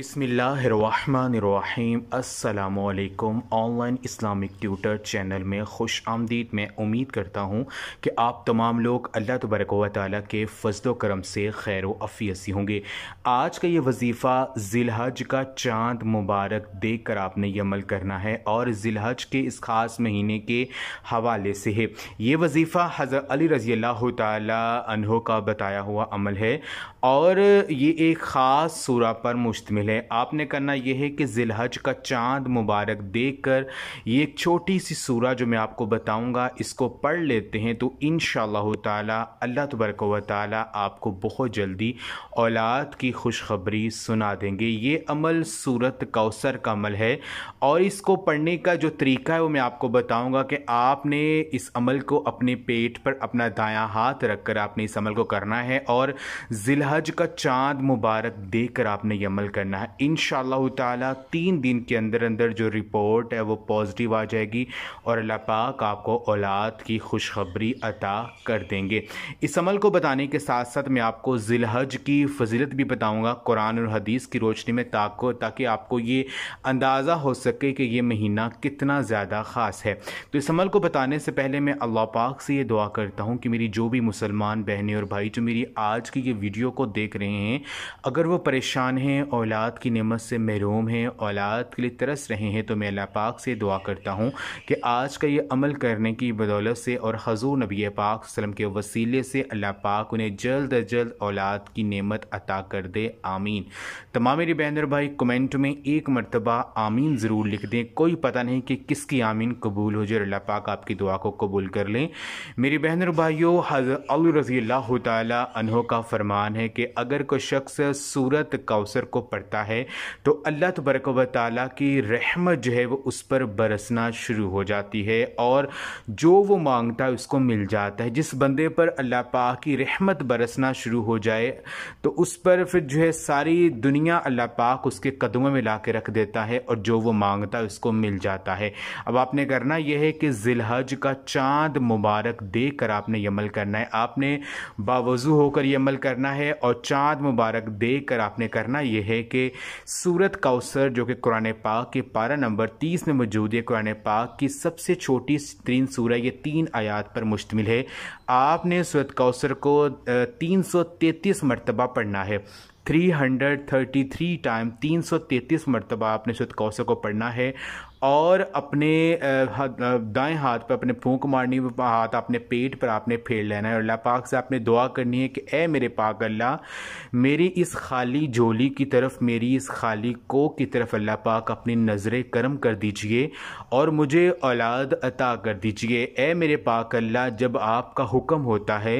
बिस्मिल्लाहिर्रहमानिर्रहीम। अस्सलामुअलैकुम। Online Islamic tutor channel में खुश आमदीद। मैं उम्मीद करता हूँ कि आप तमाम लोग अल्लाह तबारक व तआला के फजलो करम से खैर व अफियत से होंगे। आज का ये वजीफ़ा ज़िलहज का चाँद मुबारक देख कर आपने ये अमल करना है और ज़िलहज के इस ख़ास महीने के हवाले से है। ये वजीफ़ा हज़र अली रज़ी अल्लाह तआला अन्हु का बताया हुआ अमल है और ये एक ख़ास सूरा पर मुश्तमिल। आपने करना यह है कि ज़िलहज का चांद मुबारक देखकर ये एक छोटी सी सूरा जो मैं आपको बताऊंगा इसको पढ़ लेते हैं तो इंशाअल्लाह ताला अल्लाह तबारक व ताला आपको बहुत जल्दी औलाद की खुशखबरी सुना देंगे। ये अमल सूरत कौसर का अमल है और इसको पढ़ने का जो तरीका है वो मैं आपको बताऊंगा कि आपने इस अमल को अपने पेट पर अपना दायां हाथ रखकर आपने इस अमल को करना है और ज़िलहज का चांद मुबारक देखकर आपने ये अमल करना है। इंशाअल्लाह ताला 3 दिन के अंदर अंदर जो रिपोर्ट है वो पॉजिटिव आ जाएगी और अल्लाह पाक आपको औलाद की खुशखबरी अता कर देंगे। इस अमल को बताने के साथ साथ मैं आपको ज़िलहज की फजीलत भी बताऊंगा कुरान और हदीस की रोशनी में, ताकि आपको ये अंदाज़ा हो सके कि ये महीना कितना ज़्यादा ख़ास है। तो इस अमल को बताने से पहले मैं अल्लाह पाक से ये दुआ करता हूँ कि मेरी जो भी मुसलमान बहनें और भाई जो मेरी आज की ये वीडियो को देख रहे हैं, अगर वो परेशान हैं, औलाद की नेमत से महरूम हैं, औलाद के लिए तरस रहे हैं, तो मैं अल्लाह पाक से दुआ करता हूँ कि आज का ये अमल करने की बदौलत से और हजूर नबी पाक सल्लम के वसीले से अल्लाह पाक उन्हें जल्द अज जल्द औलाद की नेमत अता कर दे। आमीन। तमाम मेरी बहन और भाई कमेंट में एक मरतबा आमीन ज़रूर लिख दें। कोई पता नहीं कि किसकी आमीन कबूल हो जाए। अल्लाह पाक आपकी दुआ को कबूल कर लें। मेरी बहन और भाइयों, हज़रत अली रज़ियल्लाहु तआला अन्हु का फरमान है कि अगर कोई शख्स सूरत कौसर को पढ़ता है तो अल्लाह तबारक व तआला की रहमत जो है वो उस पर बरसना शुरू हो जाती है और जो वो मांगता है उसको मिल जाता है। जिस बंदे पर अल्लाह पाक की रहमत बरसना शुरू हो जाए तो उस पर फिर जो है सारी दुनिया अल्लाह पाक उसके कदमों में ला के रख देता है और जो वो मांगता है उसको मिल जाता है। अब आपने करना यह है कि ज़िलहज का चाँद मुबारक देख कर आपने ये अमल करना है। आपने बावजू होकर ये अमल करना है और चाँद मुबारक देख कर आपने करना यह है कि सूरत कौसर जो कि कुरान पाक के पारा नंबर 30 में मौजूद है, कुरान पाक की सबसे छोटी तीन सूरह, ये 3 आयत पर मुश्तमिल है। आपने सूरत कौसर को 333 मरतबा पढ़ना है। 333 टाइम 333 मरतबा आपने सूरत कौसर को पढ़ना है और अपने दाएं हाथ पर अपने फूंक मारनी, हाथ अपने पेट पर आपने फेर लेना है और अल्लाह पाक से आपने दुआ करनी है कि ए मेरे पाक अल्लाह, मेरी इस खाली झोली की तरफ, मेरी इस खाली कोख की तरफ अल्लाह पाक अपनी नज़रें करम कर दीजिए और मुझे औलाद अता कर दीजिए। ए मेरे पाक अल्लाह, जब आपका हुक्म होता है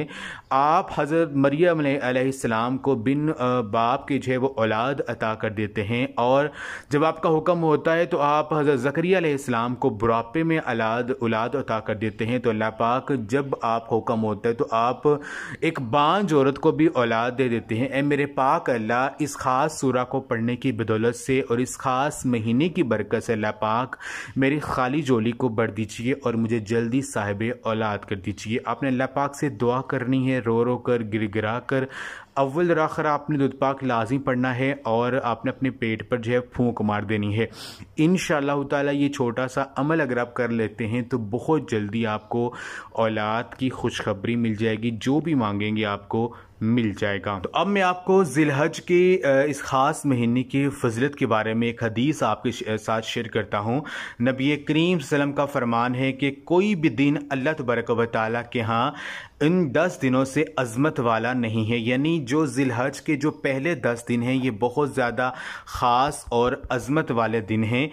आप हजरत मरियम अलैहिस्सलाम को बिन बाप के जो है वो औलाद अता कर देते हैं और जब आपका हुक्म होता है तो आप हजरत ज़करिया अलैहिस्सलाम को बुढ़ापे में औलाद अता कर देते हैं। तो अल्लाह पाक जब आप हुक्म होता है तो आप एक बांझ औरत को भी औलाद दे देते हैं। ए मेरे पाक अल्लाह, इस ख़ास सूरा को पढ़ने की बदौलत से और इस ख़ास महीने की बरकत से अल्लाह पाक मेरी खाली झोली को भर दीजिए और मुझे जल्दी साहिब औलाद कर दीजिए। आपने अल्लाह पाक से दुआ करनी है रो रो कर, गिर गिरा कर। अव्वल राखरा आपने दुरूद पाक लाजिम पढ़ना है और आपने अपने पेट पर जो है फूंक मार देनी है। इंशाअल्लाह ताला ये छोटा सा अमल अगर आप कर लेते हैं तो बहुत जल्दी आपको औलाद की खुशखबरी मिल जाएगी, जो भी मांगेंगे आपको मिल जाएगा। तो अब मैं आपको ज़िलहज के इस ख़ास महीने की फजिलत के बारे में एक हदीस आपके साथ शेयर करता हूँ। नबी करीम सल्लम का फरमान है कि कोई भी दिन अल्लाह तबारक व तआला के यहाँ इन 10 दिनों से अजमत वाला नहीं है। यानी जो ज़िलहज के जो पहले 10 दिन हैं ये बहुत ज़्यादा ख़ास और अजमत वाले दिन हैं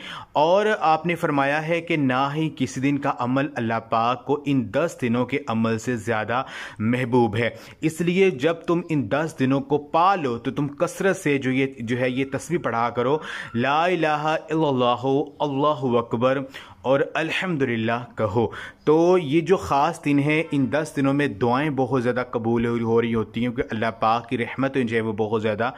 और आपने फरमाया है कि ना ही किसी दिन का अमल अल्लाह पाक को इन 10 दिनों के अमल से ज़्यादा महबूब है। इसलिए जब तुम इन 10 दिनों को पालो तो तुम कसरत से जो है ये तस्बीह पढ़ा करो, ला इलाहा इल्लल्लाह अल्लाहु अकबर और अल्हम्दुलिल्लाह कहो। तो ये जो ख़ास दिन है, इन 10 दिनों में दुआएं बहुत ज़्यादा कबूल हो रही होती हैं क्योंकि अल्लाह पाक की रहमतें जो है वो बहुत ज़्यादा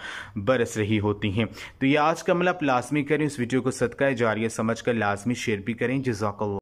बरस रही होती हैं। तो ये आज का अमल आप लाजमी करें। इस वीडियो को सदका जारिया समझ कर लाजमी शेयर भी करें। जज़ाकल्लाह।